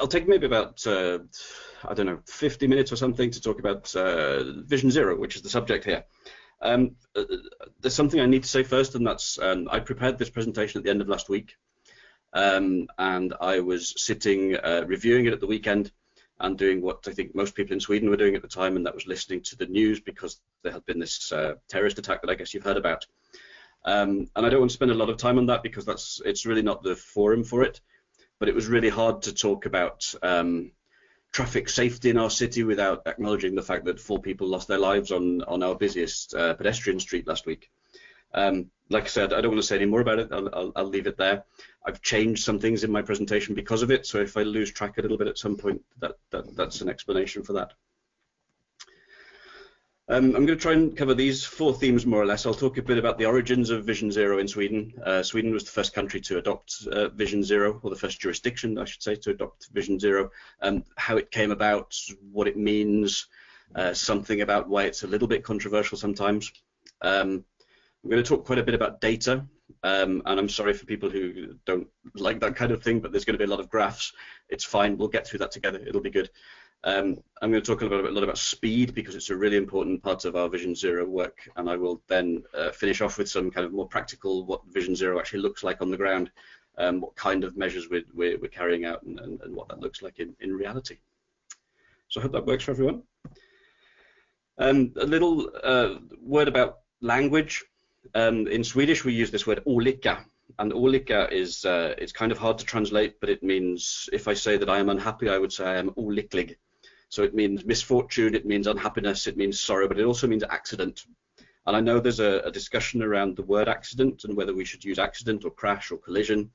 I'll take maybe about, I don't know, 50 minutes or something to talk about Vision Zero, which is the subject here. There's something I need to say first, and that's I prepared this presentation at the end of last week, and I was sitting reviewing it at the weekend and doing what I think most people in Sweden were doing at the time, and that was listening to the news, because there had been this terrorist attack that I guess you've heard about. And I don't want to spend a lot of time on that, because it's really not the forum for it, but it was really hard to talk about traffic safety in our city without acknowledging the fact that 4 people lost their lives on our busiest pedestrian street last week. Like I said, I don't want to say any more about it. I'll leave it there. I've changed some things in my presentation because of it, so if I lose track a little bit at some point, that's an explanation for that. I'm going to try and cover these 4 themes more or less. I'll talk a bit about the origins of Vision Zero in Sweden. Sweden was the first country to adopt Vision Zero, or the first jurisdiction, I should say, to adopt Vision Zero. How it came about, what it means, something about why it's a little bit controversial sometimes. I'm going to talk quite a bit about data, and I'm sorry for people who don't like that kind of thing, but there's going to be a lot of graphs. It's fine, we'll get through that together, it'll be good. I'm going to talk a lot about speed, because it's a really important part of our Vision Zero work, and I will then finish off with some kind of more practical what Vision Zero actually looks like on the ground, what kind of measures we're carrying out, and what that looks like in reality. So I hope that works for everyone. A little word about language. In Swedish we use this word olika, and olika is it's kind of hard to translate, but it means, if I say that I am unhappy, I would say I am olycklig. So it means misfortune, it means unhappiness, it means sorrow, but it also means accident. And I know there's a discussion around the word accident and whether we should use accident or crash or collision.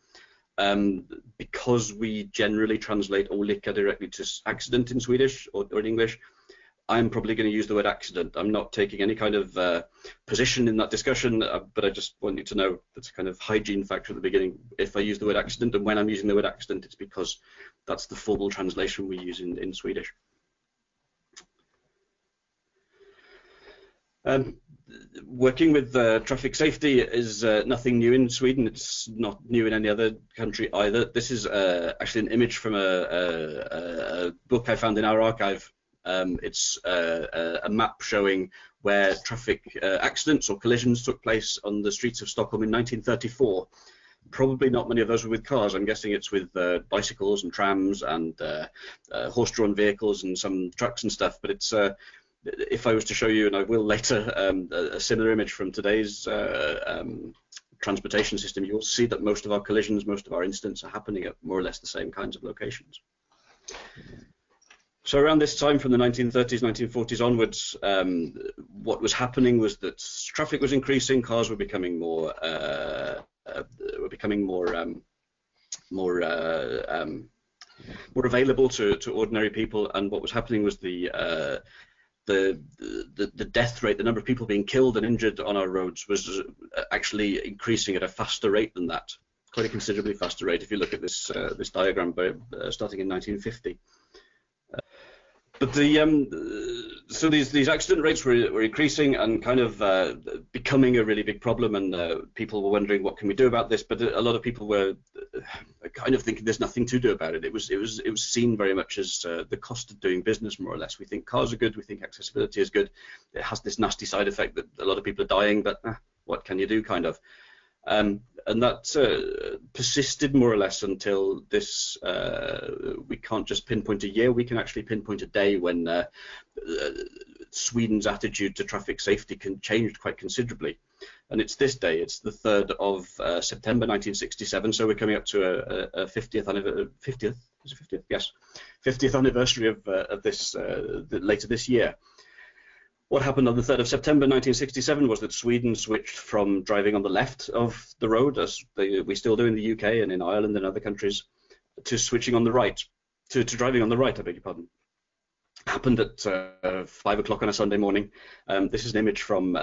Because we generally translate olycka directly to accident in Swedish or in English, I'm probably going to use the word accident. I'm not taking any kind of position in that discussion, but I just want you to know that's a kind of hygiene factor at the beginning. If I use the word accident, and when I'm using the word accident, it's because that's the formal translation we use in Swedish. Working with traffic safety is nothing new in Sweden. It's not new in any other country either. This is actually an image from a book I found in our archive. It's a map showing where traffic accidents or collisions took place on the streets of Stockholm in 1934. Probably not many of those were with cars. I'm guessing it's with bicycles and trams and horse-drawn vehicles and some trucks and stuff, but it's if I was to show you, and I will later, a similar image from today's transportation system, you'll see that most of our collisions, most of our incidents are happening at more or less the same kinds of locations. So around this time, from the 1930s, 1940s onwards, what was happening was that traffic was increasing, cars were becoming more available to ordinary people, and what was happening was the death rate, the number of people being killed and injured on our roads, was actually increasing at a faster rate than that, quite a considerably faster rate if you look at this this diagram starting in 1950. But so these accident rates were increasing and kind of becoming a really big problem, and people were wondering, what can we do about this? But a lot of people were kind of thinking there's nothing to do about it. It was seen very much as the cost of doing business, more or less. We think cars are good, we think accessibility is good. It has this nasty side effect that a lot of people are dying, but what can you do, kind of. And that persisted more or less until this, we can't just pinpoint a year, we can actually pinpoint a day when Sweden's attitude to traffic safety changed quite considerably. And it's this day, it's the 3rd of September 1967, so we're coming up to a 50th anniversary of this, later this year. What happened on the 3rd of September 1967 was that Sweden switched from driving on the left of the road, as we still do in the UK and in Ireland and other countries, to switching on the right, to driving on the right, I beg your pardon. Happened at 5 o'clock on a Sunday morning. This is an image from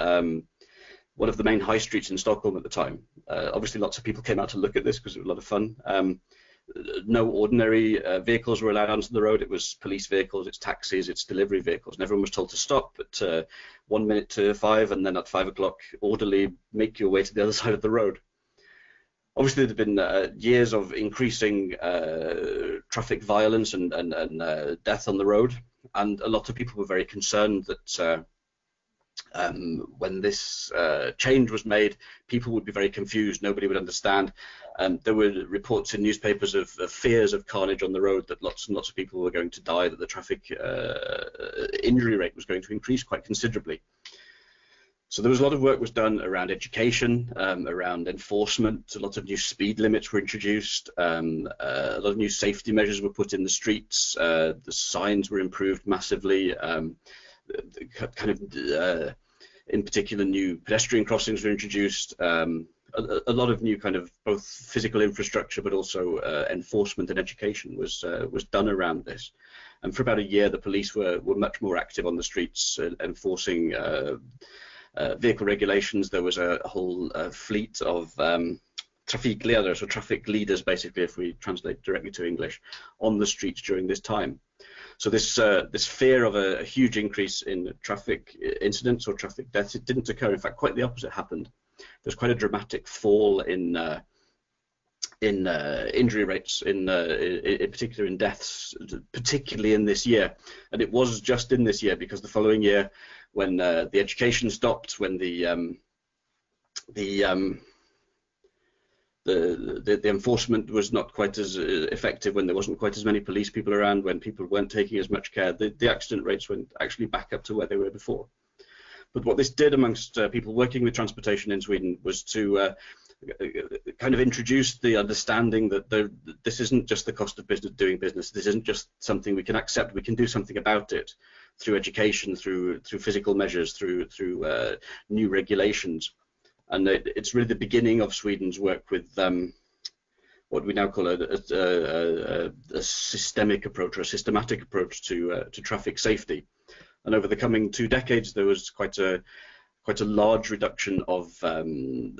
one of the main high streets in Stockholm at the time. Obviously lots of people came out to look at this because it was a lot of fun. No ordinary vehicles were allowed onto the road. It was police vehicles, it's taxis, it's delivery vehicles, and everyone was told to stop at 1 minute to 5, and then at 5 o'clock, orderly, make your way to the other side of the road. Obviously, there've been years of increasing traffic violence and death on the road, and a lot of people were very concerned that when this change was made, people would be very confused, nobody would understand. There were reports in newspapers of fears of carnage on the road, that lots and lots of people were going to die, that the traffic injury rate was going to increase quite considerably. So there was a lot of work was done around education, around enforcement. A lot of new speed limits were introduced. A lot of new safety measures were put in the streets. The signs were improved massively. In particular, new pedestrian crossings were introduced. A lot of new kind of both physical infrastructure, but also enforcement and education was done around this. And for about a year, the police were much more active on the streets, enforcing vehicle regulations. There was a whole fleet of trafikledare, so traffic leaders, basically, if we translate directly to English, on the streets during this time. So this fear of a huge increase in traffic incidents or traffic deaths, it didn't occur. In fact, quite the opposite happened. There's quite a dramatic fall in injury rates, in particular in deaths, particularly in this year. And it was just in this year, because the following year, when the education stopped, when the enforcement was not quite as effective, when there wasn't quite as many police people around, when people weren't taking as much care, the accident rates went actually back up to where they were before. But what this did amongst people working with transportation in Sweden was to kind of introduce the understanding that this isn't just the cost of business, doing business. This isn't just something we can accept. We can do something about it through education, through physical measures, through new regulations. And it's really the beginning of Sweden's work with what we now call a systemic approach, or a systematic approach to traffic safety. And over the coming 2 decades, there was quite a large reduction of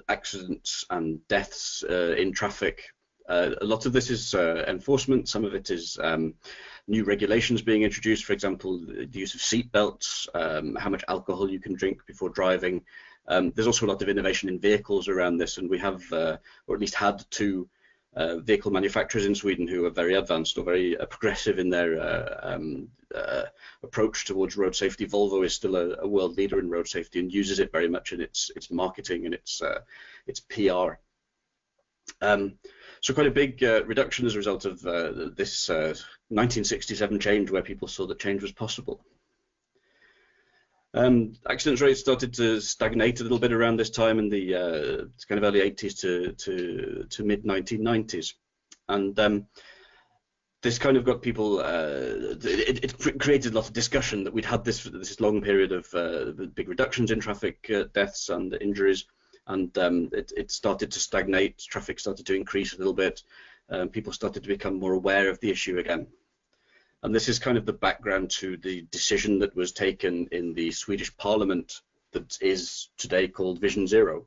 accidents and deaths in traffic. A lot of this is enforcement. Some of it is new regulations being introduced. For example, the use of seatbelts, how much alcohol you can drink before driving. There's also a lot of innovation in vehicles around this, and we have, or at least had, 2 vehicle manufacturers in Sweden who are very advanced or very progressive in their approach towards road safety. Volvo is still a world leader in road safety and uses it very much in its marketing and its PR. So quite a big reduction as a result of this 1967 change, where people saw that change was possible. Accident rates started to stagnate a little bit around this time in the kind of early 80s to mid 1990s, and this kind of got people. It created a lot of discussion that we'd had this long period of big reductions in traffic deaths and injuries, and it started to stagnate. Traffic started to increase a little bit. People started to become more aware of the issue again. And this is kind of the background to the decision that was taken in the Swedish Parliament that is today called Vision Zero.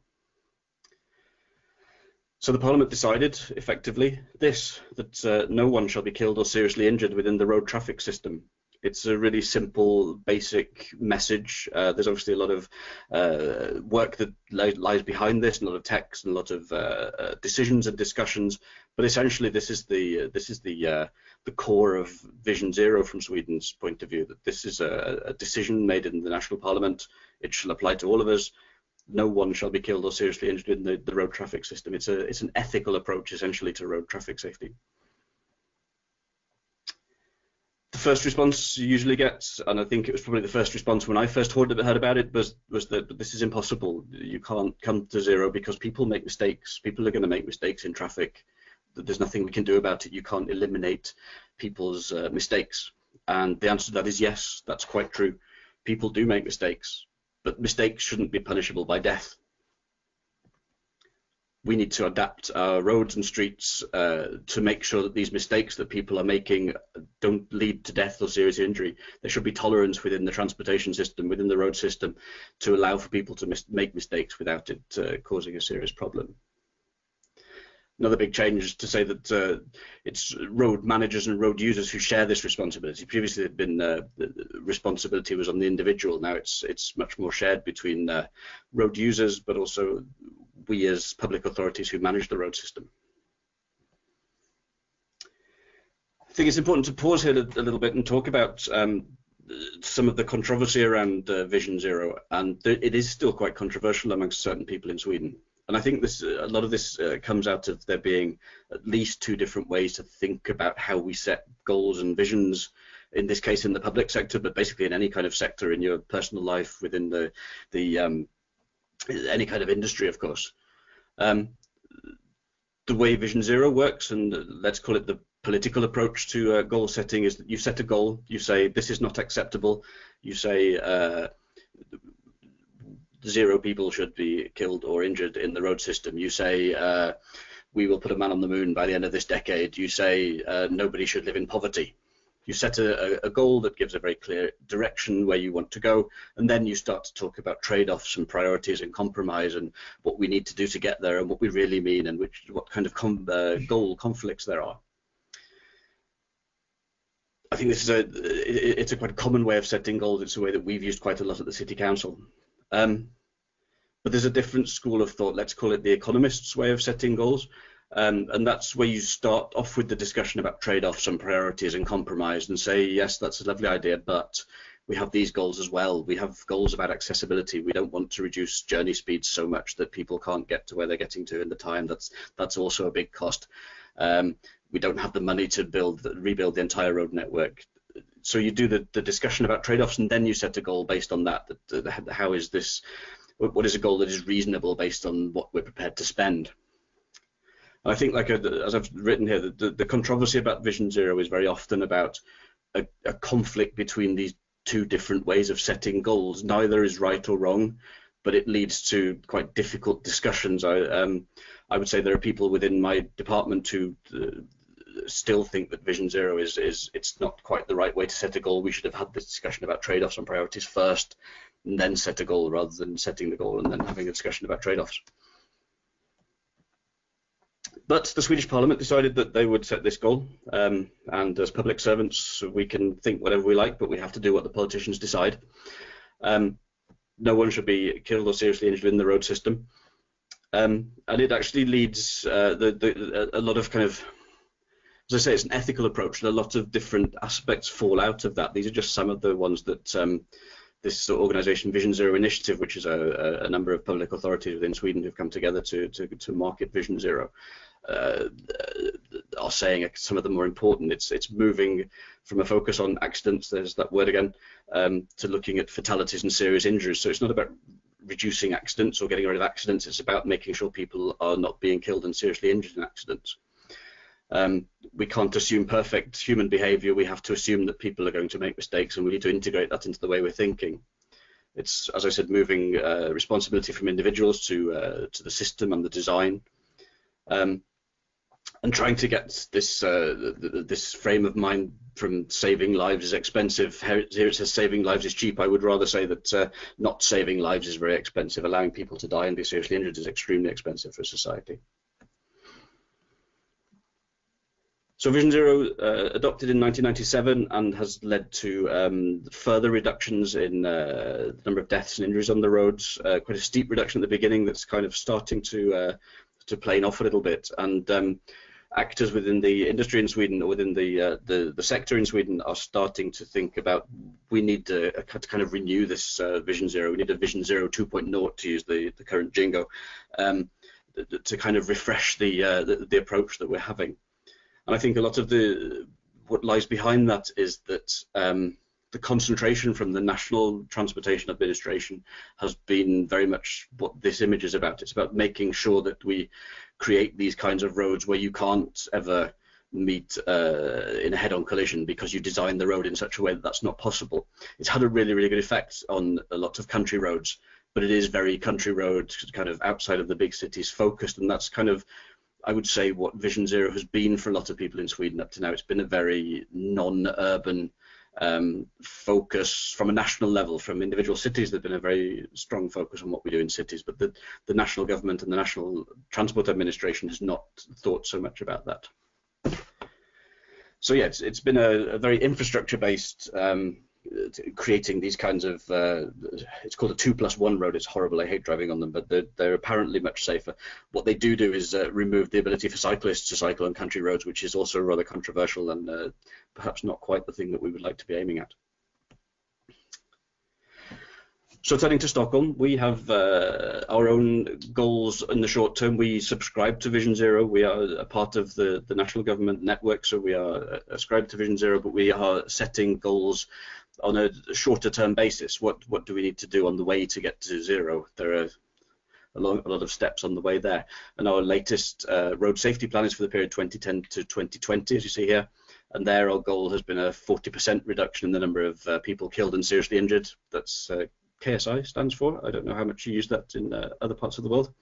So the Parliament decided, effectively, that no one shall be killed or seriously injured within the road traffic system. It's a really simple, basic message. There's obviously a lot of work that lies behind this, and a lot of text, and a lot of decisions and discussions. But essentially, this is the core of Vision Zero from Sweden's point of view. That this is a decision made in the National Parliament. It shall apply to all of us. No one shall be killed or seriously injured in the road traffic system. It's an ethical approach, essentially, to road traffic safety. The first response you usually get, and I think it was probably the first response when I first heard about it, was that this is impossible. You can't come to zero because people make mistakes. People are going to make mistakes in traffic. There's nothing we can do about it. You can't eliminate people's mistakes. And the answer to that is yes, that's quite true. People do make mistakes, but mistakes shouldn't be punishable by death. We need to adapt our roads and streets to make sure that these mistakes that people are making don't lead to death or serious injury. There should be tolerance within the transportation system, within the road system, to allow for people to make mistakes without it causing a serious problem. Another big change is to say that it's road managers and road users who share this responsibility. Previously, it had been the responsibility was on the individual. Now it's much more shared between road users, but also we as public authorities who manage the road system. I think it's important to pause here a little bit and talk about some of the controversy around Vision Zero, and it is still quite controversial amongst certain people in Sweden. And I think this, a lot of this comes out of there being at least two different ways to think about how we set goals and visions, in this case in the public sector, but basically in any kind of sector, in your personal life, within the any kind of industry, of course. The way Vision Zero works, and let's call it the political approach to goal setting, is that you set a goal, you say this is not acceptable, you say 0 people should be killed or injured in the road system, you say we will put a man on the moon by the end of this decade, you say nobody should live in poverty. You set a goal that gives a very clear direction where you want to go, and then you start to talk about trade-offs and priorities and compromise and what we need to do to get there and what we really mean and which, what kind of goal conflicts there are. I think this is it's a quite common way of setting goals. It's a way that we've used quite a lot at the City Council. But there's a different school of thought, let's call it the economists' way of setting goals. And that's where you start off with the discussion about trade-offs and priorities and compromise and say, yes, that's a lovely idea, but we have these goals as well. We have goals about accessibility. We don't want to reduce journey speeds so much that people can't get to where they're getting to in the time. That's also a big cost. We don't have the money to rebuild the entire road network. So you do the discussion about trade-offs, and then you set a goal based on that. How is this? What is a goal that is reasonable based on what we're prepared to spend? I think, like as I've written here, the controversy about Vision Zero is very often about a conflict between these two different ways of setting goals. Neither is right or wrong, but it leads to quite difficult discussions. I would say there are people within my department who still think that Vision Zero it's not quite the right way to set a goal. We should have had this discussion about trade-offs and priorities first, and then set a goal, rather than setting the goal and then having a discussion about trade-offs. But the Swedish Parliament decided that they would set this goal, and as public servants we can think whatever we like, but we have to do what the politicians decide. No one should be killed or seriously injured in the road system, and it actually leads a lot of kind of, as I say, it's an ethical approach, and a lot of different aspects fall out of that. These are just some of the ones that this organisation Vision Zero Initiative, which is a number of public authorities within Sweden who've come together to market Vision Zero, are saying some of the more important. It's moving from a focus on accidents, there's that word again, to looking at fatalities and serious injuries. So it's not about reducing accidents or getting rid of accidents, it's about making sure people are not being killed and seriously injured in accidents. We can't assume perfect human behavior. We have to assume that people are going to make mistakes, and we need to integrate that into the way we're thinking. It's, as I said, moving responsibility from individuals to the system and the design, and trying to get this this frame of mind from saving lives is expensive. Here it says saving lives is cheap. I would rather say that not saving lives is very expensive. Allowing people to die and be seriously injured is extremely expensive for society. So Vision Zero, adopted in 1997, and has led to further reductions in the number of deaths and injuries on the roads. Quite a steep reduction at the beginning that's kind of starting to plane off a little bit. And actors within the industry in Sweden, or within the sector in Sweden, are starting to think about, we need to kind of renew this Vision Zero. We need a Vision Zero 2.0, to use the current jingo, to kind of refresh the approach that we're having. And I think a lot of what lies behind that is that the concentration from the National Transportation Administration has been very much what this image is about. It's about making sure that we create these kinds of roads where you can't ever meet in a head-on collision because you designed the road in such a way that that's not possible. It's had a really, really good effect on a lot of country roads, but it is very country roads, kind of outside of the big cities focused, and that's kind of, I would say, what Vision Zero has been for a lot of people in Sweden up to now. It's been a very non-urban focus from a national level. From individual cities, there's been a very strong focus on what we do in cities, but the national government and the National Transport Administration has not thought so much about that. So yeah, it's been a very infrastructure-based creating these kinds of, it's called a 2+1 road. It's horrible. I hate driving on them, but they're apparently much safer. What they do is remove the ability for cyclists to cycle on country roads, which is also rather controversial and perhaps not quite the thing that we would like to be aiming at. So turning to Stockholm, we have our own goals in the short term. We subscribe to Vision Zero. We are a part of the national government network, so we are ascribed to Vision Zero, but we are setting goals on a shorter term basis. What do we need to do on the way to get to zero? There are a lot of steps on the way there. And our latest road safety plan is for the period 2010 to 2020, as you see here. And there our goal has been a 40% reduction in the number of people killed and seriously injured. That's KSI stands for. I don't know how much you use that in other parts of the world.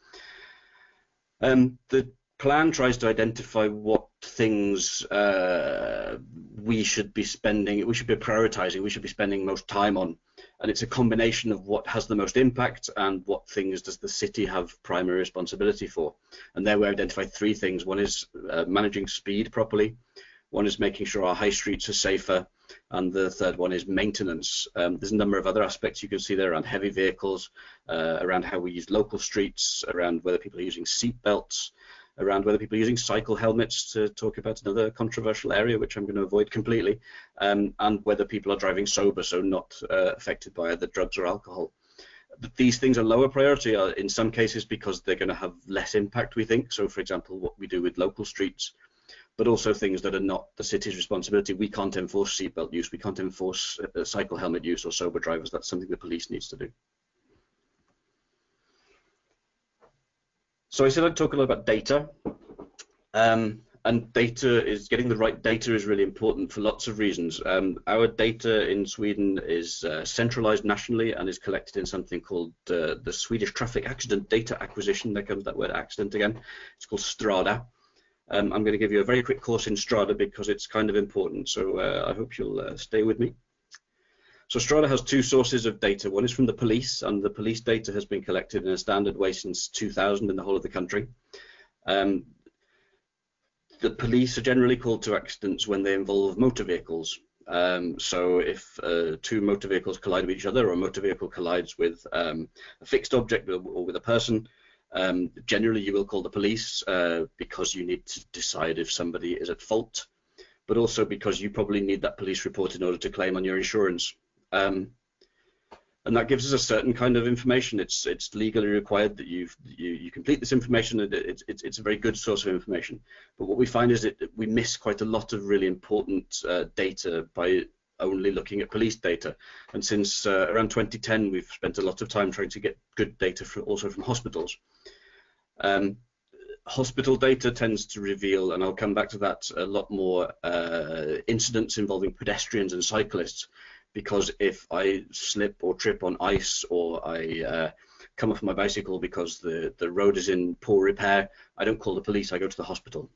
The plan tries to identify what things we should be spending most time on. And it's a combination of what has the most impact and what things does the city have primary responsibility for. And there we identify three things. One is managing speed properly. One is making sure our high streets are safer, and the third one is maintenance. There's a number of other aspects you can see there around heavy vehicles, around how we use local streets, around whether people are using seat belts, around whether people are using cycle helmets, to talk about another controversial area which I'm going to avoid completely, and whether people are driving sober, so not affected by either drugs or alcohol. But these things are lower priority in some cases because they're going to have less impact, we think. So, for example, what we do with local streets, but also things that are not the city's responsibility. We can't enforce seatbelt use, we can't enforce cycle helmet use or sober drivers. That's something the police needs to do. So I said I'd talk a lot about data. And getting the right data is really important for lots of reasons. Our data in Sweden is centralized nationally and is collected in something called the Swedish Traffic Accident Data Acquisition. There comes that word accident again. It's called Strada. I'm going to give you a very quick course in Strada because it's kind of important, so I hope you'll stay with me. So Strada has two sources of data. One is from the police, and the police data has been collected in a standard way since 2000 in the whole of the country. The police are generally called to accidents when they involve motor vehicles. So if two motor vehicles collide with each other, or a motor vehicle collides with a fixed object or with a person, generally you will call the police because you need to decide if somebody is at fault, but also because you probably need that police report in order to claim on your insurance. And that gives us a certain kind of information. It's legally required that you complete this information, and it's a very good source of information. But what we find is that we miss quite a lot of really important data by only looking at police data. And since around 2010, we've spent a lot of time trying to get good data also from hospitals. Hospital data tends to reveal, and I'll come back to that, a lot more incidents involving pedestrians and cyclists, because if I slip or trip on ice, or I come off my bicycle because the road is in poor repair, I don't call the police, I go to the hospital.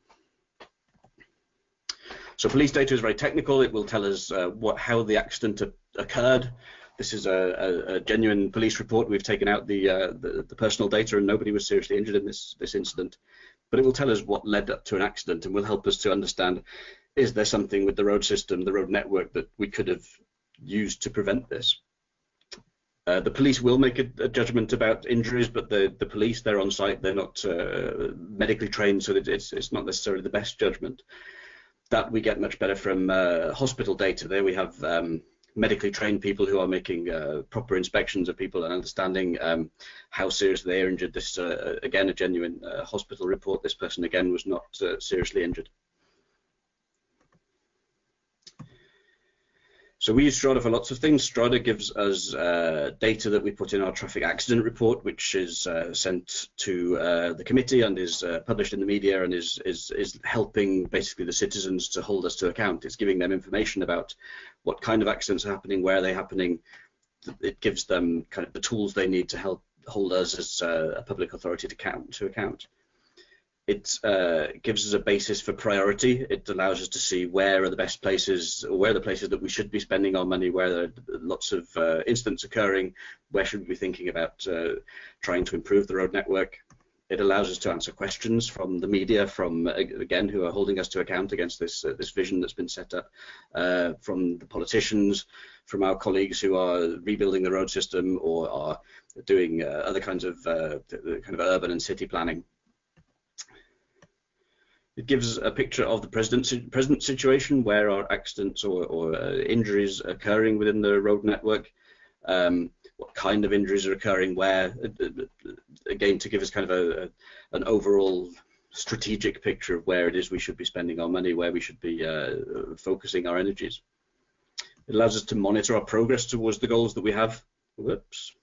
So police data is very technical. It will tell us how the accident occurred. This is a genuine police report. We've taken out the personal data, and nobody was seriously injured in this incident. But it will tell us what led up to an accident, and will help us to understand, is there something with the road system, the road network, that we could have used to prevent this? The police will make a judgment about injuries, but the police, they're on site, they're not medically trained, so it's not necessarily the best judgment. That we get much better from hospital data. There we have medically trained people who are making proper inspections of people and understanding how seriously they are injured. This again, a genuine hospital report. This person again was not seriously injured. So we use Strada for lots of things. Strada gives us data that we put in our traffic accident report, which is sent to the committee and is published in the media, and is helping basically the citizens to hold us to account. It's giving them information about what kind of accidents are happening, where they're happening. It gives them kind of the tools they need to help hold us as a public authority to account. It gives us a basis for priority. It allows us to see where are the best places, where are the places that we should be spending our money, where there are lots of incidents occurring, where should we be thinking about trying to improve the road network. It allows us to answer questions from the media, from, again, who are holding us to account against this this vision that's been set up, from the politicians, from our colleagues who are rebuilding the road system or are doing other kinds of urban and city planning. It gives a picture of the present situation, where are accidents or injuries occurring within the road network. What kind of injuries are occurring where, again, to give us kind of an overall strategic picture of where it is we should be spending our money, where we should be focusing our energies. It allows us to monitor our progress towards the goals that we have. Whoops.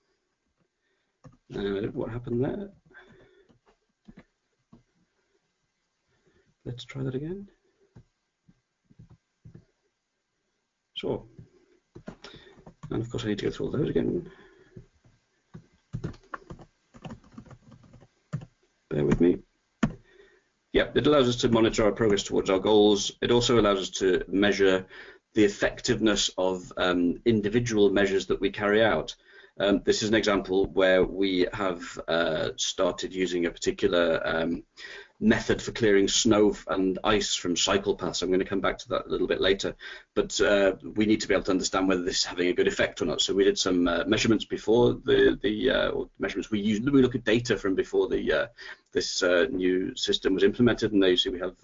What happened there? Let's try that again. Sure. And of course I need to go through all those again. Bear with me. Yeah, it allows us to monitor our progress towards our goals. It also allows us to measure the effectiveness of individual measures that we carry out. This is an example where we have started using a particular method for clearing snow and ice from cycle paths. I'm going to come back to that a little bit later, but we need to be able to understand whether this is having a good effect or not. So we did some measurements before measurements we used. We look at data from before the this new system was implemented, and there you see we have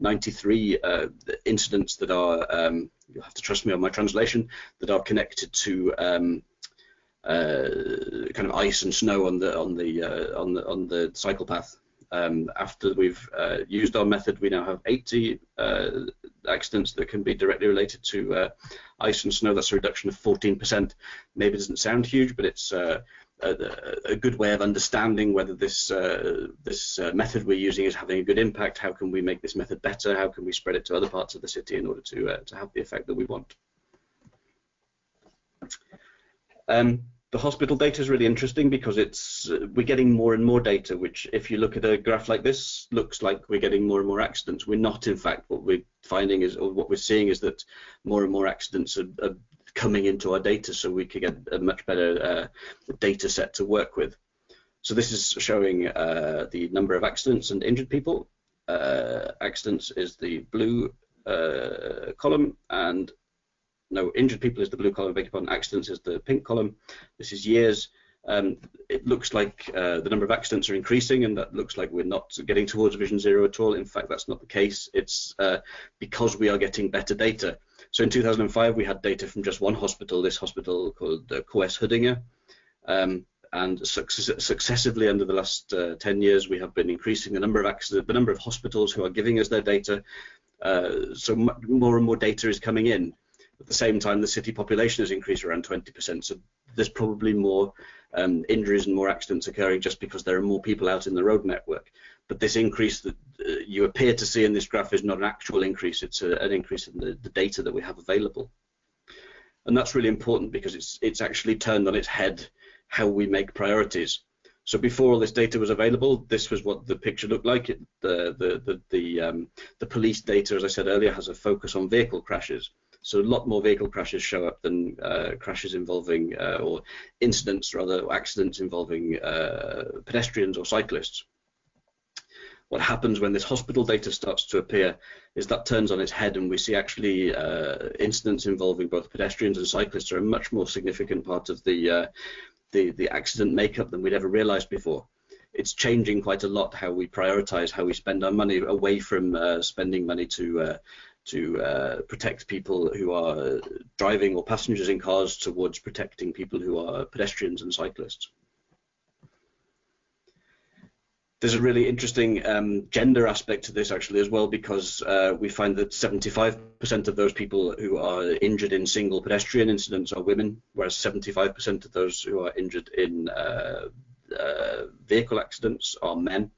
93 incidents that are you'll have to trust me on my translation, that are connected to kind of ice and snow on the cycle path. After we've used our method, we now have 80 accidents that can be directly related to ice and snow. That's a reduction of 14%. Maybe it doesn't sound huge, but it's a good way of understanding whether this this method we're using is having a good impact. How can we make this method better? How can we spread it to other parts of the city in order to have the effect that we want? The hospital data is really interesting because it's we're getting more and more data, which, if you look at a graph like this, looks like we're getting more and more accidents. We're not, in fact. What we're finding is, or what we're seeing is, that more and more accidents are coming into our data, so we could get a much better data set to work with. So this is showing the number of accidents and injured people. Accidents is the blue column, and no, injured people is the blue column, I beg your pardon, accidents is the pink column. This is years. It looks like the number of accidents are increasing, and that looks like we're not getting towards Vision Zero at all. In fact, that's not the case. It's because we are getting better data. So in 2005, we had data from just one hospital, this hospital called KS Huddinge. And successively under the last 10 years, we have been increasing the number of accidents, the number of hospitals who are giving us their data. So more and more data is coming in. At the same time, the city population has increased around 20%, so there's probably more injuries and more accidents occurring just because there are more people out in the road network. But this increase that you appear to see in this graph is not an actual increase, it's an increase in the data that we have available. And that's really important because it's actually turned on its head how we make priorities. So before all this data was available, this was what the picture looked like. The police data, as I said earlier, has a focus on vehicle crashes. So a lot more vehicle crashes show up than crashes involving, or incidents rather, or accidents involving pedestrians or cyclists. What happens when this hospital data starts to appear is that turns on its head, and we see actually incidents involving both pedestrians and cyclists are a much more significant part of the accident makeup than we'd ever realized before. It's changing quite a lot how we prioritize, how we spend our money, away from spending money to protect people who are driving or passengers in cars towards protecting people who are pedestrians and cyclists. There's a really interesting gender aspect to this actually as well, because we find that 75% of those people who are injured in single pedestrian incidents are women, whereas 75% of those who are injured in vehicle accidents are men.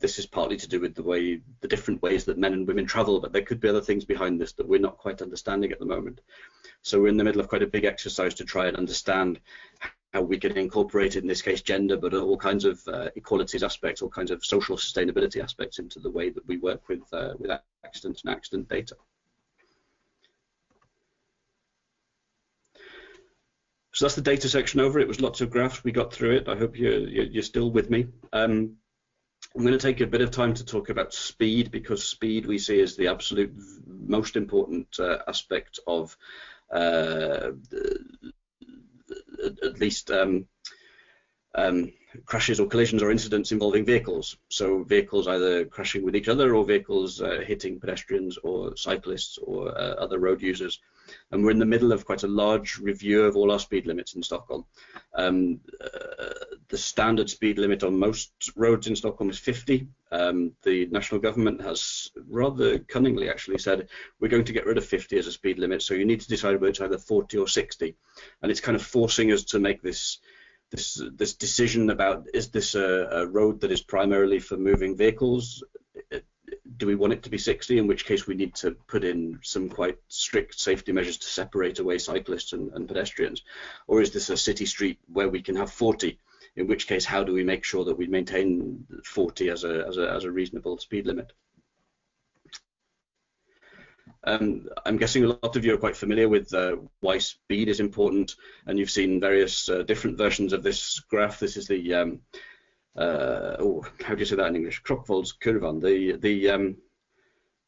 This is partly to do with the different ways that men and women travel, but there could be other things behind this that we're not quite understanding at the moment. So we're in the middle of quite a big exercise to try and understand how we can incorporate, in this case, gender, but all kinds of equalities aspects, all kinds of social sustainability aspects into the way that we work with accidents and accident data. So that's the data section over. It was lots of graphs. We got through it. I hope you're still with me. I'm going to take a bit of time to talk about speed, because speed we see is the absolute most important aspect of at least crashes or collisions or incidents involving vehicles. So vehicles either crashing with each other or vehicles hitting pedestrians or cyclists or other road users. And we're in the middle of quite a large review of all our speed limits in Stockholm. The standard speed limit on most roads in Stockholm is 50. The national government has rather cunningly actually said, we're going to get rid of 50 as a speed limit, so you need to decide whether it's either 40 or 60. And it's kind of forcing us to make this decision about, is this a road that is primarily for moving vehicles? Do we want it to be 60, in which case we need to put in some quite strict safety measures to separate away cyclists and pedestrians? Or is this a city street where we can have 40, in which case how do we make sure that we maintain 40 as a reasonable speed limit? I'm guessing a lot of you are quite familiar with why speed is important, and you've seen various different versions of this graph. This is the how do you say that in English? Krokvold's Kurvan.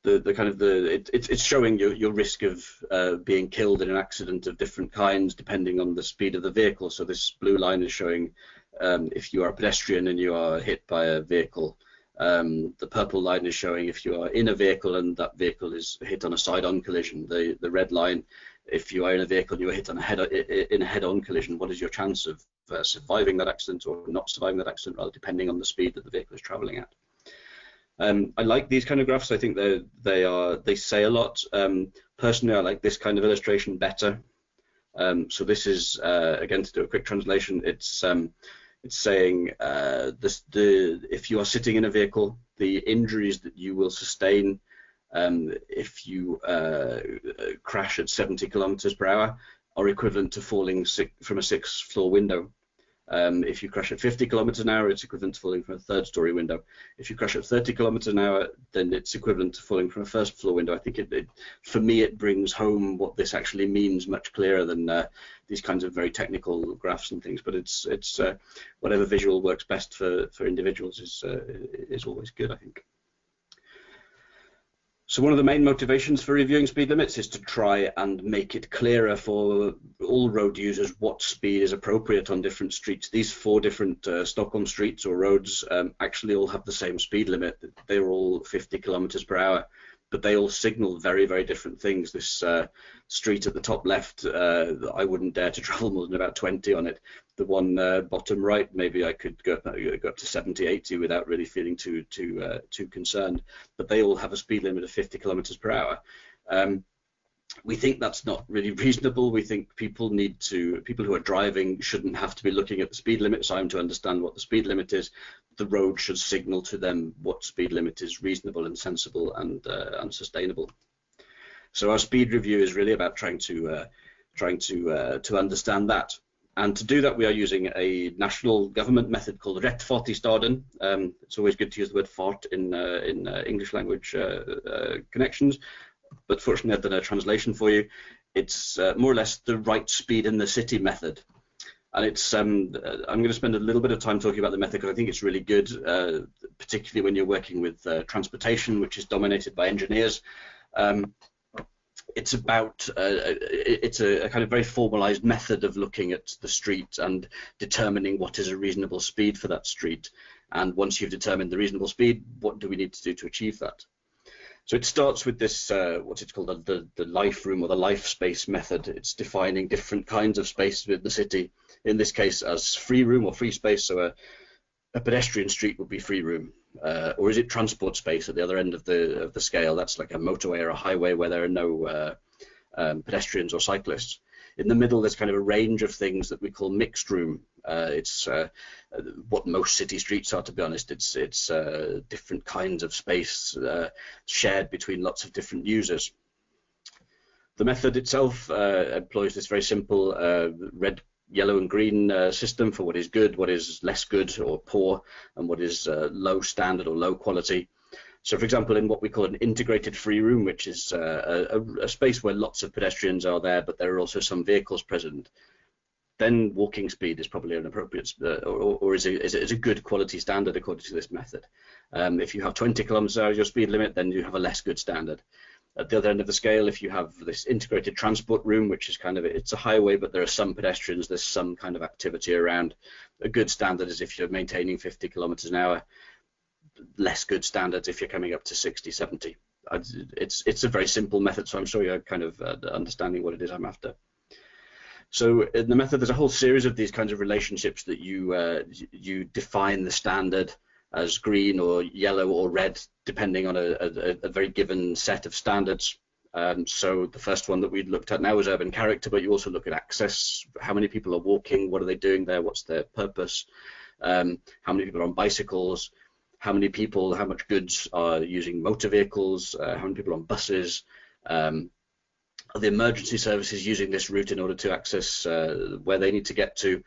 The kind of it's showing your risk of being killed in an accident of different kinds depending on the speed of the vehicle. So this blue line is showing if you are a pedestrian and you are hit by a vehicle. The purple line is showing if you are in a vehicle and that vehicle is hit on a side-on collision. The red line, if you are in a vehicle and you are hit on a head-on collision, what is your chance of surviving that accident or not surviving that accident, rather, depending on the speed that the vehicle is travelling at. I like these kind of graphs. I think they say a lot. Personally, I like this kind of illustration better. So this is again, to do a quick translation, it's saying if you are sitting in a vehicle, the injuries that you will sustain if you crash at 70 km/h are equivalent to falling from a 6th floor window. If you crash at 50 km/h, it's equivalent to falling from a 3rd-story window. If you crash at 30 km/h, then it's equivalent to falling from a 1st-floor window. I think for me, it brings home what this actually means much clearer than these kinds of very technical graphs and things. But it's whatever visual works best for individuals is always good, I think. So one of the main motivations for reviewing speed limits is to try and make it clearer for all road users what speed is appropriate on different streets. These 4 different Stockholm streets or roads actually all have the same speed limit. They're all 50 km/h, but they all signal very, very different things. This street at the top left, I wouldn't dare to travel more than about 20 on it. The one bottom right, maybe I could go up to 70, 80 without really feeling too concerned. But they all have a speed limit of 50 km/h. We think that's not really reasonable. We think people who are driving shouldn't have to be looking at the speed limit sign to understand what the speed limit is. The road should signal to them what speed limit is reasonable and sensible and sustainable. So our speed review is really about trying to understand that. And to do that, we are using a national government method called Retfartistaden. It's always good to use the word fart in English language connections. But fortunately, I've done a translation for you. It's more or less the right speed in the city method. And it's I'm going to spend a little bit of time talking about the method because I think it's really good, particularly when you're working with transportation, which is dominated by engineers. It's about it's a kind of very formalized method of looking at the street and determining what is a reasonable speed for that street. And once you've determined the reasonable speed, what do we need to do to achieve that? So it starts with this, what it's called, the life room or the life space method. It's defining different kinds of space within the city, in this case as free room or free space. So a pedestrian street would be free room. Or is it transport space at the other end of the scale? That's like a motorway or a highway where there are no pedestrians or cyclists. In the middle, there's kind of a range of things that we call mixed room. It's what most city streets are, to be honest. It's different kinds of space shared between lots of different users. The method itself employs this very simple red, yellow and green system for what is good, what is less good or poor, and what is low standard or low quality. So, for example, in what we call an integrated free room, which is a space where lots of pedestrians are there, but there are also some vehicles present, then walking speed is probably an appropriate or is a good quality standard according to this method. If you have 20 kilometers an hour as your speed limit, then you have a less good standard. At the other end of the scale, if you have this integrated transport room, which is kind of, it's a highway, but there are some pedestrians, there's some kind of activity around. A good standard is if you're maintaining 50 kilometers an hour, less good standards if you're coming up to 60, 70. It's a very simple method, so I'm sure you're kind of understanding what it is I'm after. So in the method, there's a whole series of these kinds of relationships that you define the standard as green or yellow or red, depending on a very given set of standards. So the first one that we looked at now is urban character, but you also look at access. How many people are walking? What are they doing there? What's their purpose? How many people are on bicycles? How many people, how much goods are using motor vehicles? How many people are on buses? Are the emergency services using this route in order to access where they need to get to?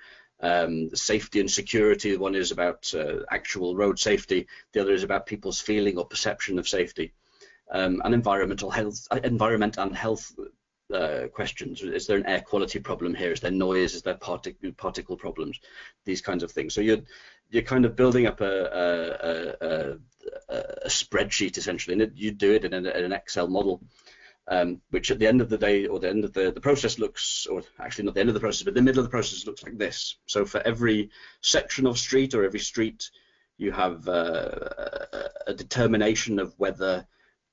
Safety and security, one is about actual road safety, the other is about people's feeling or perception of safety, and environment and health questions. Is there an air quality problem here? Is there noise? Is there particle problems? These kinds of things. So you're kind of building up a spreadsheet essentially, and you do it in an Excel model. Which at the end of the day, or the end of the process looks, or actually not the end of the process, but the middle of the process looks like this. So for every section of street or every street, you have a determination of whether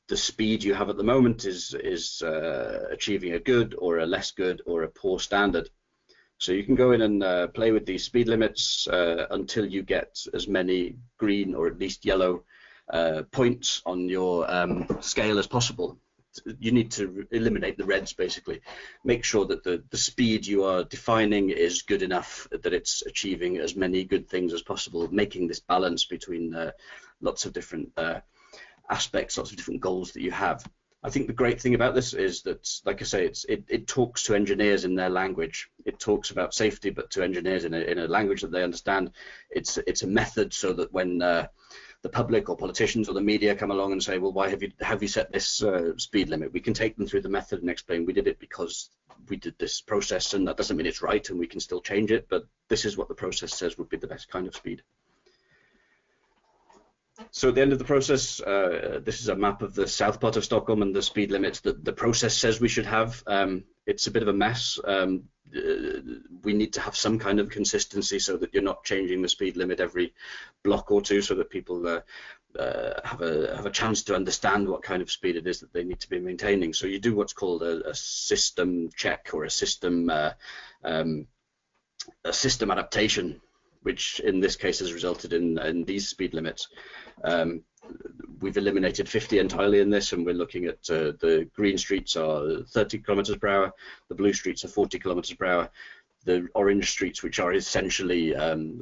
the speed you have at the moment is achieving a good or a less good or a poor standard. So you can go in and play with these speed limits until you get as many green or at least yellow points on your scale as possible. You need to eliminate the reds, basically. Make sure that the speed you are defining is good enough that it's achieving as many good things as possible, making this balance between lots of different aspects, lots of different goals that you have. I think the great thing about this is that, like I say, it talks to engineers in their language. It talks about safety, but to engineers in a language that they understand. It's a method so that when the public or politicians or the media come along and say, well, why have you set this speed limit? We can take them through the method and explain we did it because we did this process, and that doesn't mean it's right and we can still change it, but this is what the process says would be the best kind of speed. So at the end of the process, this is a map of the south part of Stockholm and the speed limits that the process says we should have. It's a bit of a mess. We need to have some kind of consistency so that you're not changing the speed limit every block or two, so that people have a chance to understand what kind of speed it is that they need to be maintaining. So you do what's called a system check or a system adaptation, which in this case has resulted in these speed limits. We've eliminated 50 entirely in this, and we're looking at the green streets are 30 kilometers per hour, the blue streets are 40 kilometers per hour, the orange streets, which are essentially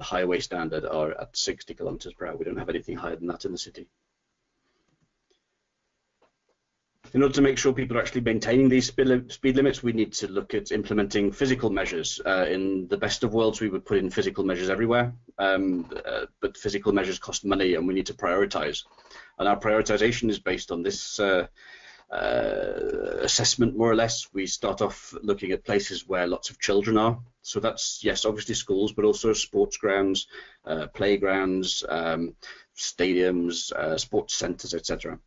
highway standard, are at 60 kilometers per hour. We don't have anything higher than that in the city. In order to make sure people are actually maintaining these speed limits, we need to look at implementing physical measures. In the best of worlds, we would put in physical measures everywhere, but physical measures cost money, and we need to prioritize. And our prioritization is based on this assessment, more or less. We start off looking at places where lots of children are. So that's, yes, obviously schools, but also sports grounds, playgrounds, stadiums, sports centers, etc.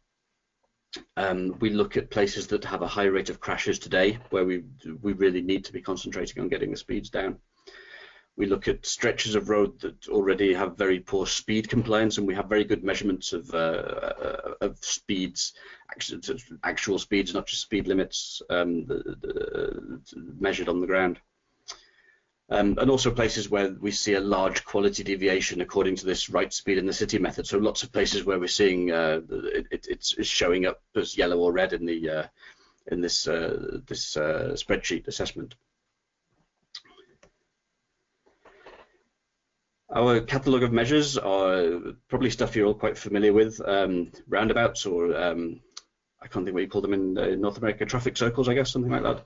We look at places that have a high rate of crashes today, where we really need to be concentrating on getting the speeds down. We look at stretches of road that already have very poor speed compliance, and we have very good measurements of speeds, actual speeds, not just speed limits measured on the ground. And also places where we see a large quality deviation according to this right speed in the city method. So lots of places where we're seeing it's showing up as yellow or red in the in this spreadsheet assessment. Our catalogue of measures are probably stuff you're all quite familiar with: roundabouts, or I can't think what you call them in North America, traffic circles, I guess, something like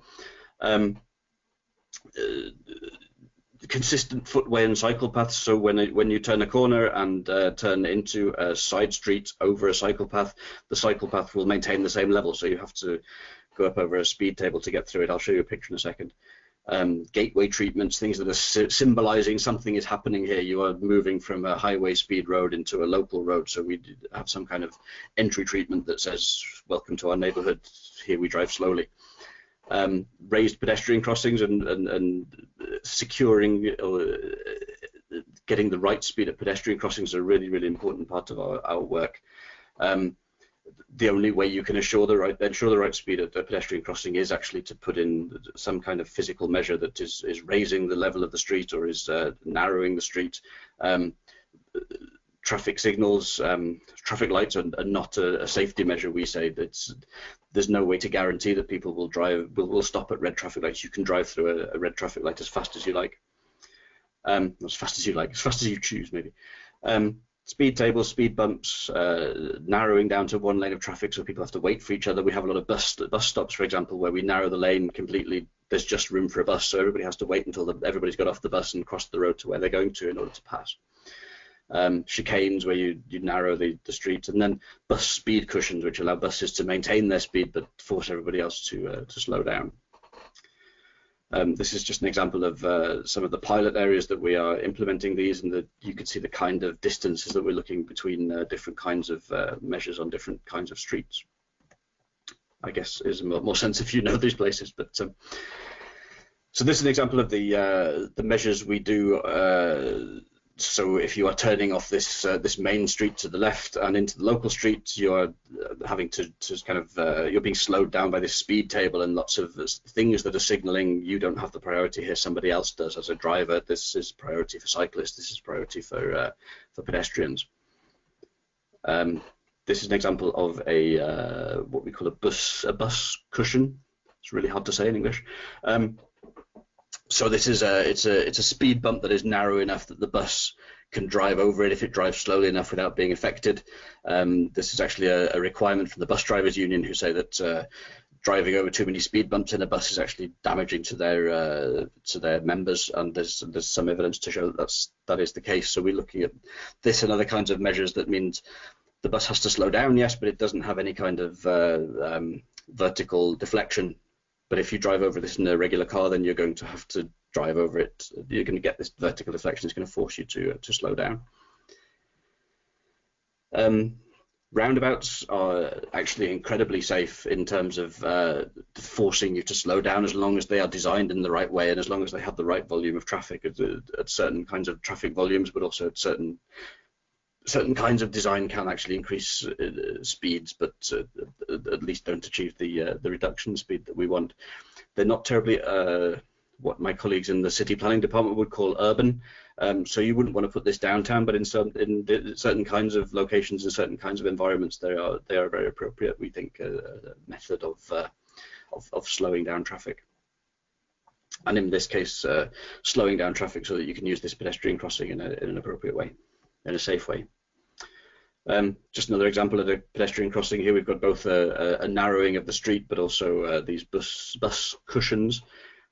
that. Consistent footway and cycle paths, so when you turn a corner and turn into a side street over a cycle path, the cycle path will maintain the same level, so you have to go up over a speed table to get through it. I'll show you a picture in a second. gateway treatments, things that are symbolizing something is happening here. You are moving from a highway speed road into a local road, so we did have some kind of entry treatment that says, welcome to our neighborhood, here we drive slowly. Raised pedestrian crossings and securing or getting the right speed at pedestrian crossings are a really, really important part of our work. The only way you can ensure the right speed at the pedestrian crossing is actually to put in some kind of physical measure that is raising the level of the street or is narrowing the street. Traffic signals, traffic lights are not a safety measure. We say that there's no way to guarantee that people will stop at red traffic lights. You can drive through a red traffic light as fast as you like, as fast as you choose, maybe. Speed tables, speed bumps, narrowing down to one lane of traffic so people have to wait for each other. We have a lot of bus stops, for example, where we narrow the lane completely. There's just room for a bus, so everybody has to wait until everybody's got off the bus and crossed the road to where they're going to in order to pass. Chicanes where you narrow the street, and then bus speed cushions which allow buses to maintain their speed but force everybody else to slow down. This is just an example of some of the pilot areas that we are implementing these, and you can see the kind of distances that we're looking between different kinds of measures on different kinds of streets. I guess it makes more sense if you know these places, but so this is an example of the measures we do. So if you are turning off this main street to the left and into the local street, you are having to kind of you're being slowed down by this speed table and lots of things that are signaling you don't have the priority here, somebody else does. As a driver, this is priority for cyclists, this is priority for pedestrians. This is an example of a what we call a bus cushion. It's really hard to say in English. So this is it's a speed bump that is narrow enough that the bus can drive over it if it drives slowly enough without being affected. This is actually a requirement from the bus drivers union, who say that driving over too many speed bumps in a bus is actually damaging to their members, and there's some evidence to show that that is the case. So we're looking at this and other kinds of measures that means the bus has to slow down, yes, but it doesn't have any kind of vertical deflection. But if you drive over this in a regular car, then you're going to have to drive over it. You're going to get this vertical deflection. It's going to force you to slow down. Roundabouts are actually incredibly safe in terms of forcing you to slow down, as long as they are designed in the right way and as long as they have the right volume of traffic at certain kinds of traffic volumes, but also at certain kinds of design can actually increase speeds, but at least don't achieve the reduction speed that we want. They're not terribly what my colleagues in the city planning department would call urban. So you wouldn't want to put this downtown, but in certain kinds of locations, in certain kinds of environments, they are very appropriate. We think a method of slowing down traffic. And in this case, slowing down traffic so that you can use this pedestrian crossing in an appropriate way, in a safe way. Just another example of a pedestrian crossing. Here we've got both a narrowing of the street, but also these bus cushions.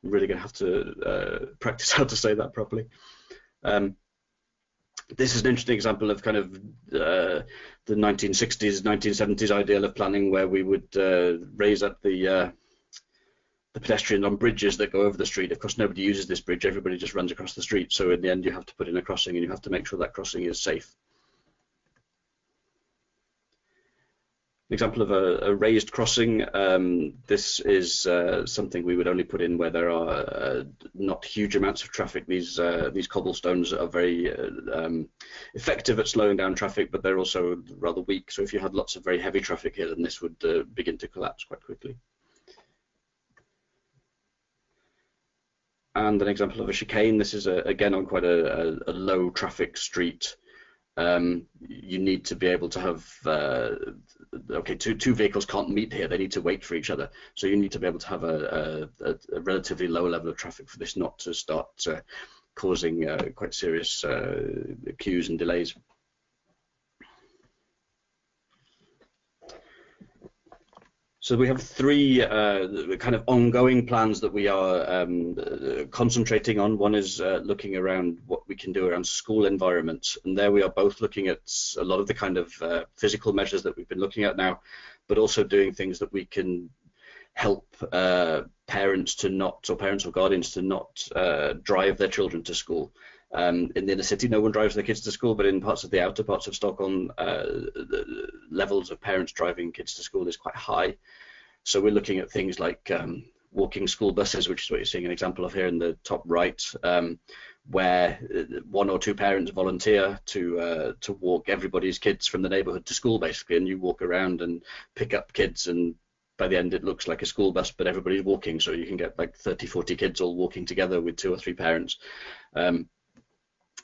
I'm really going to have to practice how to say that properly. This is an interesting example of kind of the 1960s, 1970s ideal of planning, where we would raise up the pedestrian on bridges that go over the street. Of course, nobody uses this bridge, everybody just runs across the street, so in the end you have to put in a crossing and you have to make sure that crossing is safe. An example of a raised crossing. This is something we would only put in where there are not huge amounts of traffic. These cobblestones are very effective at slowing down traffic, but they're also rather weak, so if you had lots of very heavy traffic here, then this would begin to collapse quite quickly. And an example of a chicane. This is again on quite a low traffic street. You need to be able to have two vehicles can't meet here, they need to wait for each other, so you need to be able to have a relatively low level of traffic for this not to start causing quite serious queues and delays. So we have three kind of ongoing plans that we are concentrating on. One is looking around what we can do around school environments, and there we are both looking at a lot of the kind of physical measures that we've been looking at now, but also doing things that we can help parents to not, or parents or guardians to not drive their children to school. In the inner city, no one drives their kids to school, but in parts of the outer parts of Stockholm, the levels of parents driving kids to school is quite high. So we're looking at things like walking school buses, which is what you're seeing an example of here in the top right, where one or two parents volunteer to walk everybody's kids from the neighborhood to school, basically, and you walk around and pick up kids, and by the end it looks like a school bus, but everybody's walking, so you can get like 30-40 kids all walking together with 2 or 3 parents.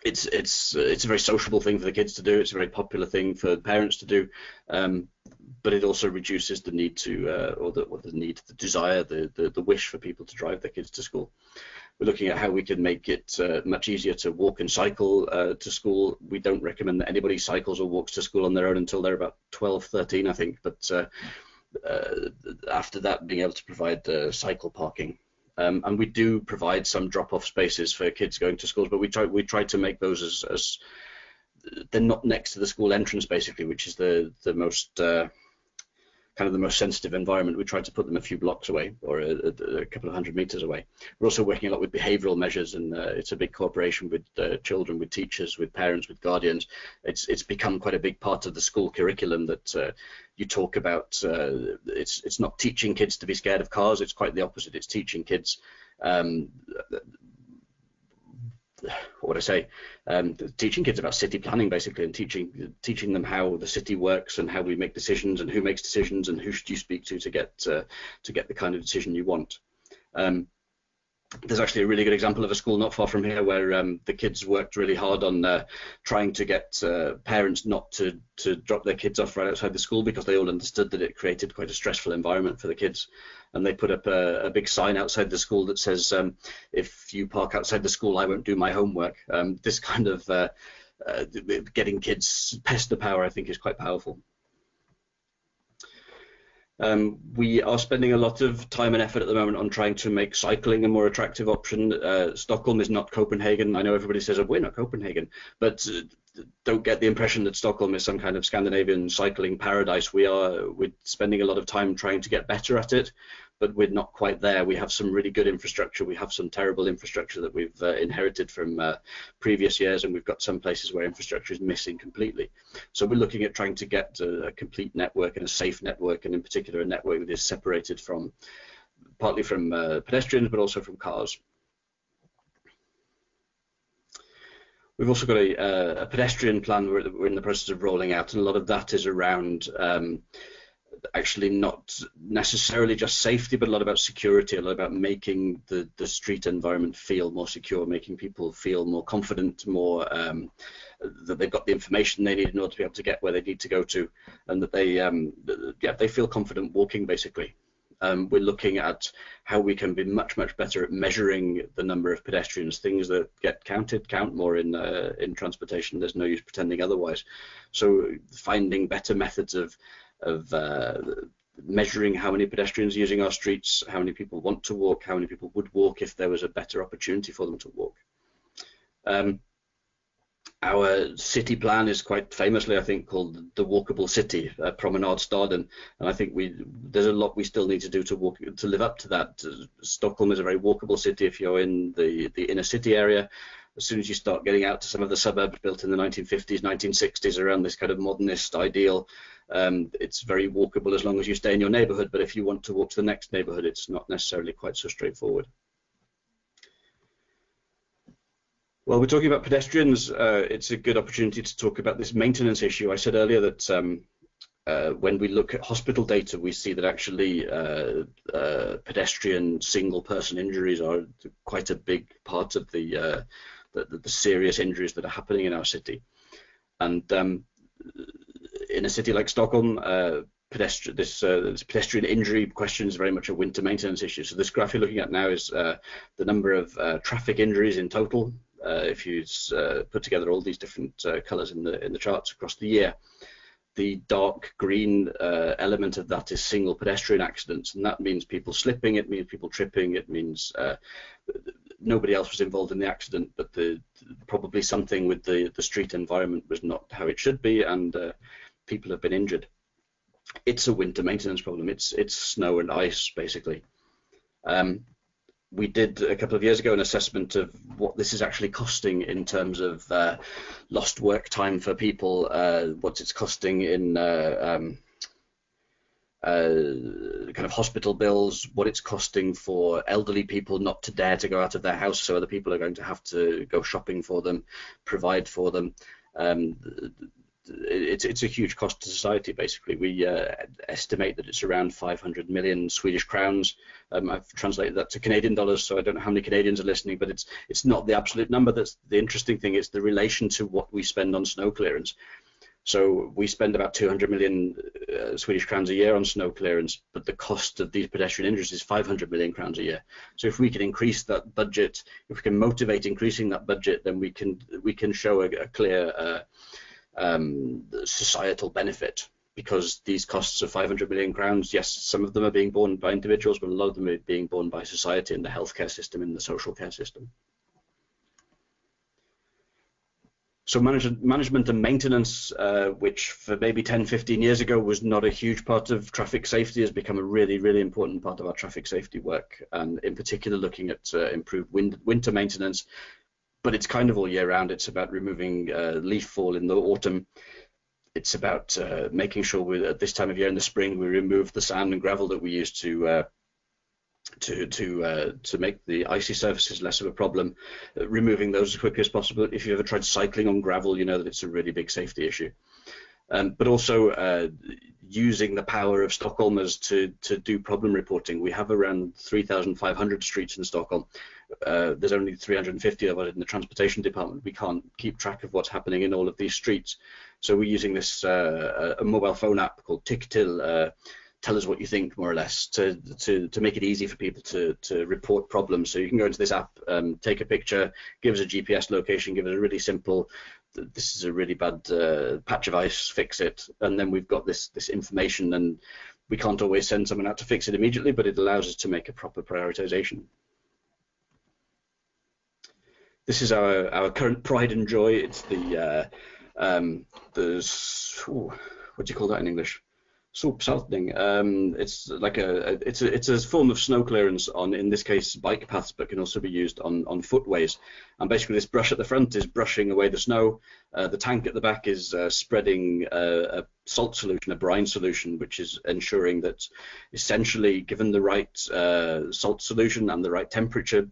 It's a very sociable thing for the kids to do. It's a very popular thing for parents to do, but it also reduces the need to, the wish for people to drive their kids to school. We're looking at how we can make it much easier to walk and cycle to school. We don't recommend that anybody cycles or walks to school on their own until they're about 12, 13, I think. But after that, being able to provide cycle parking. And we do provide some drop-off spaces for kids going to schools, but we try to make those as they're not next to the school entrance, basically, which is the most kind of the most sensitive environment. We try to put them a few blocks away, or a couple of 100 meters away. We're also working a lot with behavioural measures, and it's a big cooperation with children, with teachers, with parents, with guardians. It's become quite a big part of the school curriculum that you talk about. It's not teaching kids to be scared of cars. It's quite the opposite. It's teaching kids. What would I say? Teaching kids about city planning, basically, and teaching them how the city works and how we make decisions and who makes decisions and who should you speak to get the kind of decision you want. There's actually a really good example of a school not far from here where the kids worked really hard on trying to get parents not to drop their kids off right outside the school, because they all understood that it created quite a stressful environment for the kids. And they put up a big sign outside the school that says, if you park outside the school, I won't do my homework. This kind of getting kids past the power, I think, is quite powerful. We are spending a lot of time and effort at the moment on trying to make cycling a more attractive option. Stockholm is not Copenhagen. I know everybody says, oh, we're not Copenhagen, but don't get the impression that Stockholm is some kind of Scandinavian cycling paradise. We're spending a lot of time trying to get better at it, but we're not quite there. We have some really good infrastructure. We have some terrible infrastructure that we've inherited from previous years, and we've got some places where infrastructure is missing completely. So we're looking at trying to get a complete network and a safe network, and in particular a network that is separated from, partly from pedestrians, but also from cars. We've also got a pedestrian plan we're in the process of rolling out, and a lot of that is around actually not necessarily just safety, but a lot about security, a lot about making the street environment feel more secure, making people feel more confident, more that they've got the information they need in order to be able to get where they need to go to, and that they feel confident walking, basically. We're looking at how we can be much better at measuring the number of pedestrians. Things that get counted count more in transportation. There's no use pretending otherwise. So finding better methods of measuring how many pedestrians are using our streets, how many people want to walk, how many people would walk if there was a better opportunity for them to walk. Our city plan is quite famously, I think, called the walkable city, Promenade Staden, and I think there's a lot we still need to do to live up to that. Stockholm is a very walkable city if you're in the inner city area. As soon as you start getting out to some of the suburbs built in the 1950s, 1960s around this kind of modernist ideal, it's very walkable as long as you stay in your neighborhood, but if you want to walk to the next neighborhood, it's not necessarily quite so straightforward. Well, we're talking about pedestrians. It's a good opportunity to talk about this maintenance issue. I said earlier that when we look at hospital data, we see that actually pedestrian single-person injuries are quite a big part of the serious injuries that are happening in our city. And in a city like Stockholm, this pedestrian injury question is very much a winter maintenance issue. So this graph you're looking at now is the number of traffic injuries in total. If you put together all these different colours in the charts across the year, the dark green element of that is single pedestrian accidents, and that means people slipping, it means people tripping, it means nobody else was involved in the accident, but probably something with the street environment was not how it should be, and people have been injured. it's a winter maintenance problem. It's snow and ice, basically. We did a couple of years ago an assessment of what this is actually costing in terms of lost work time for people, what it's costing in kind of hospital bills, what it's costing for elderly people not to dare to go out of their house, so other people are going to have to go shopping for them, provide for them. It's a huge cost to society, basically. We estimate that it's around 500 million Swedish crowns. I've translated that to Canadian dollars, so I don't know how many Canadians are listening, but it's not the absolute number. That's the interesting thing, it's the relation to what we spend on snow clearance. So we spend about 200 million Swedish crowns a year on snow clearance, but the cost of these pedestrian injuries is 500 million crowns a year. So if we can increase that budget, if we can motivate increasing that budget, then we can show a clear societal benefit, because these costs of 500 million crowns, yes, some of them are being borne by individuals, but a lot of them are being borne by society and the healthcare system and the social care system. So management and maintenance, which for maybe 10, 15 years ago was not a huge part of traffic safety, has become a really, really important part of our traffic safety work, and in particular looking at improved winter maintenance. But it's kind of all year round. It's about removing leaf fall in the autumn. It's about making sure at this time of year in the spring we remove the sand and gravel that we use to make the icy surfaces less of a problem. Removing those as quickly as possible. If you've ever tried cycling on gravel, you know that it's a really big safety issue. But also using the power of Stockholmers to do problem reporting. We have around 3,500 streets in Stockholm. There's only 350 of it in the transportation department. We can't keep track of what's happening in all of these streets. So we're using this a mobile phone app called TikTil, tell us what you think, more or less, to make it easy for people to report problems. So you can go into this app, take a picture, give us a GPS location, give us a really simple, this is a really bad patch of ice, fix it, and then we've got this information, and we can't always send someone out to fix it immediately, but it allows us to make a proper prioritization. This is our current pride and joy. It's what do you call that in English? Sopsaltning. It's like it's a form of snow clearance on, in this case, bike paths, but can also be used on footways. And basically, this brush at the front is brushing away the snow. The tank at the back is spreading a salt solution, a brine solution, which is ensuring that, essentially, given the right salt solution and the right temperature,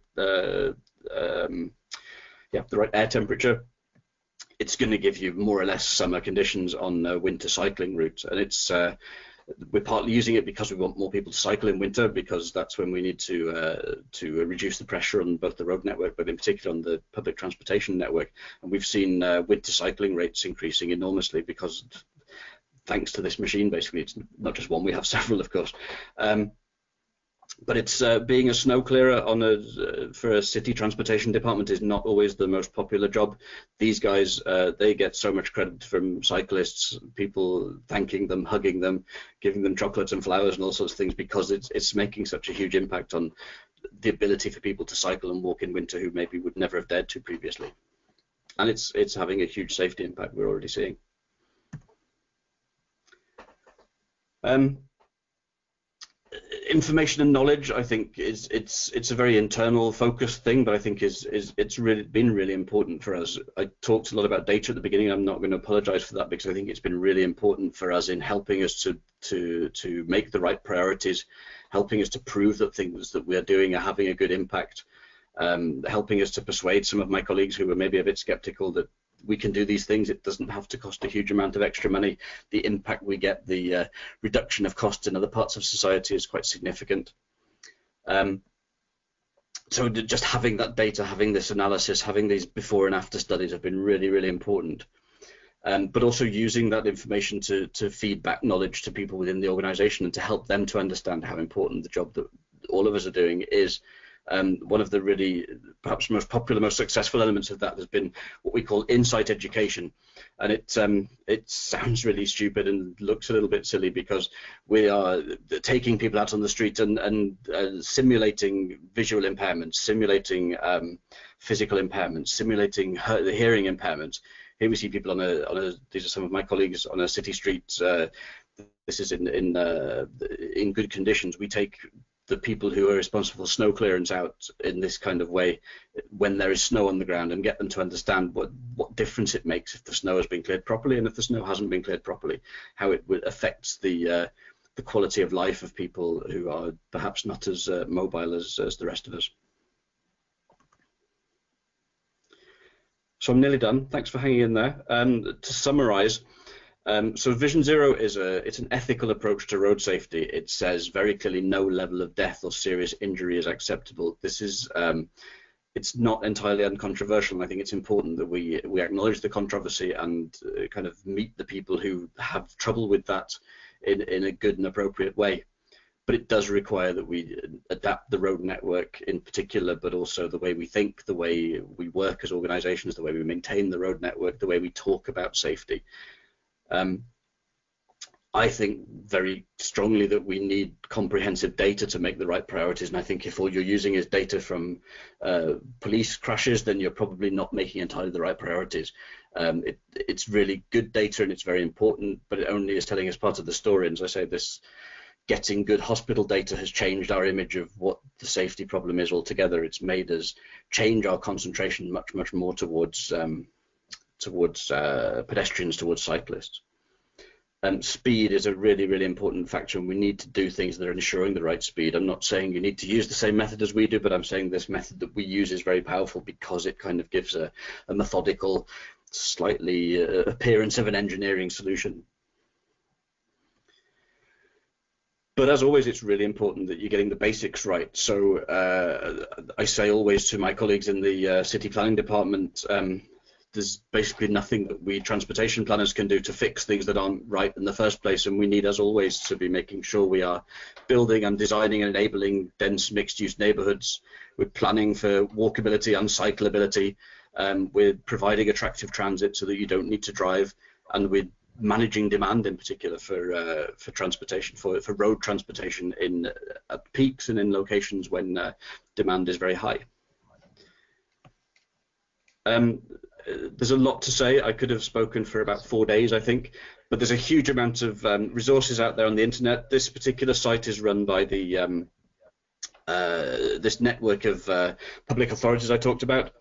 the right air temperature, it's going to give you more or less summer conditions on a winter cycling route. And it's we're partly using it because we want more people to cycle in winter, because that's when we need to reduce the pressure on both the road network, but in particular on the public transportation network. And we've seen winter cycling rates increasing enormously because, thanks to this machine, basically. It's not just one; we have several, of course. But it's being a snow clearer on for a city transportation department is not always the most popular job. These guys, they get so much credit from cyclists, people thanking them, hugging them, giving them chocolates and flowers and all sorts of things, because it's making such a huge impact on the ability for people to cycle and walk in winter who maybe would never have dared to previously. And it's having a huge safety impact we're already seeing. Information and knowledge, I think, it's a very internal focused thing, but I think it's really been really important for us. I talked a lot about data at the beginning. I'm not going to apologize for that, because I think it's been really important for us in helping us to make the right priorities, helping us to prove that things that we are doing are having a good impact, helping us to persuade some of my colleagues who were maybe a bit skeptical that we can do these things. It doesn't have to cost a huge amount of extra money. The impact we get, the reduction of costs in other parts of society is quite significant. So just having that data, having this analysis, having these before and after studies have been really, really important. But also using that information to feed back knowledge to people within the organisation and to help them to understand how important the job that all of us are doing is. One of the really, perhaps most popular, most successful elements of that has been what we call insight education, and it sounds really stupid and looks a little bit silly, because we are taking people out on the street and simulating visual impairments, simulating physical impairments, simulating hearing impairments. Here we see people on these are some of my colleagues on a city street. this is in good conditions. We take the people who are responsible for snow clearance out in this kind of way when there is snow on the ground and get them to understand what difference it makes if the snow has been cleared properly and if the snow hasn't been cleared properly, how it affects the quality of life of people who are perhaps not as mobile as the rest of us. So I'm nearly done. Thanks for hanging in there. To summarise, so Vision Zero is it's an ethical approach to road safety. It says very clearly no level of death or serious injury is acceptable. This is it's not entirely uncontroversial, and I think it's important that we acknowledge the controversy and kind of meet the people who have trouble with that in a good and appropriate way. But it does require that we adapt the road network in particular, but also the way we think, the way we work as organisations, the way we maintain the road network, the way we talk about safety. I think very strongly that we need comprehensive data to make the right priorities, and I think if all you're using is data from police crashes, then you're probably not making entirely the right priorities. It's really good data and it's very important, but it only is telling us part of the story. And as I say, this getting good hospital data has changed our image of what the safety problem is altogether. It's made us change our concentration much, much more towards pedestrians, towards cyclists. Speed is a really, really important factor, and we need to do things that are ensuring the right speed. I'm not saying you need to use the same method as we do, but I'm saying this method that we use is very powerful because it kind of gives a methodical, slightly appearance of an engineering solution. But as always, it's really important that you're getting the basics right. So I say always to my colleagues in the city planning department, there's basically nothing that we transportation planners can do to fix things that aren't right in the first place, and we need, as always, to be making sure we are building and designing and enabling dense mixed-use neighbourhoods. We're planning for walkability and cyclability. We're providing attractive transit so that you don't need to drive, and we're managing demand in particular for transportation, for road transportation at peaks and in locations when demand is very high. There's a lot to say. I could have spoken for about 4 days, I think, but there's a huge amount of resources out there on the internet. This particular site is run by the this network of public authorities I talked about.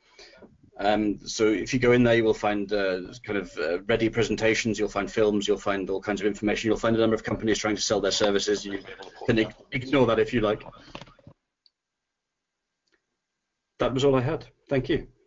So if you go in there, you will find kind of ready presentations, you'll find films, you'll find all kinds of information, you'll find a number of companies trying to sell their services. You can ignore that if you like. That was all I had. Thank you.